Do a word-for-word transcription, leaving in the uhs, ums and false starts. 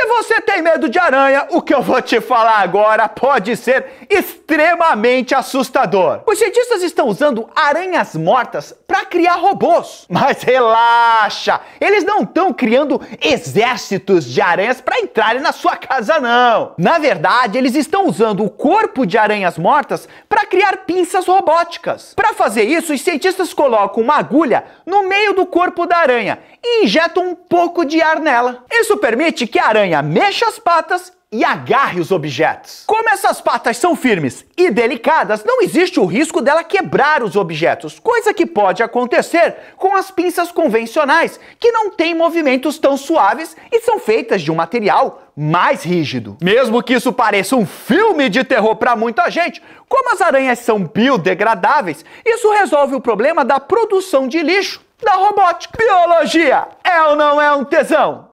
Se você tem medo de aranha, o que eu vou te falar agora pode ser extremamente assustador. Os cientistas estão usando aranhas mortas para criar robôs. Mas relaxa, eles não estão criando exércitos de aranhas para entrarem na sua casa, não. Na verdade, eles estão usando o corpo de aranhas mortas para criar pinças robóticas. Para fazer isso, os cientistas colocam uma agulha no meio do corpo da aranha e injetam um pouco de ar nela. Isso permite que a aranha mexa as patas e agarre os objetos. Como essas patas são firmes e delicadas, não existe o risco dela quebrar os objetos, coisa que pode acontecer com as pinças convencionais, que não têm movimentos tão suaves e são feitas de um material mais rígido. Mesmo que isso pareça um filme de terror para muita gente, como as aranhas são biodegradáveis, isso resolve o problema da produção de lixo, da robótica. Biologia é ou não é um tesão?